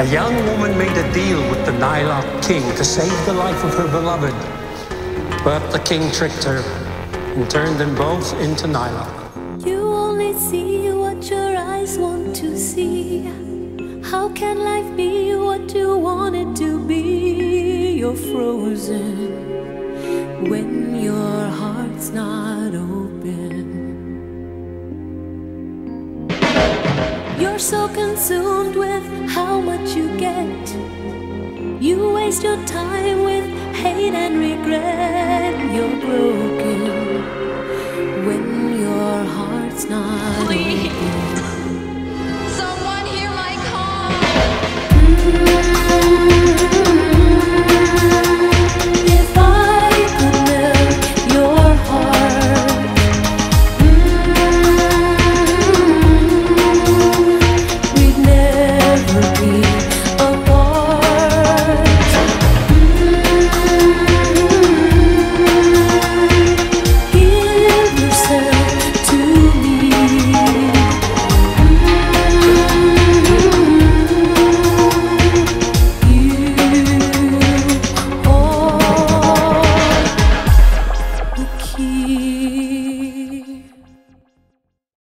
A young woman made a deal with the Nylock King to save the life of her beloved. But the king tricked her and turned them both into Nylock. You only see what your eyes want to see. How can life be what you want it to be? You're frozen when your heart's not open. You're so consumed with how much you get. You waste your time with hate and regret. You're broken when your heart's not open. Please.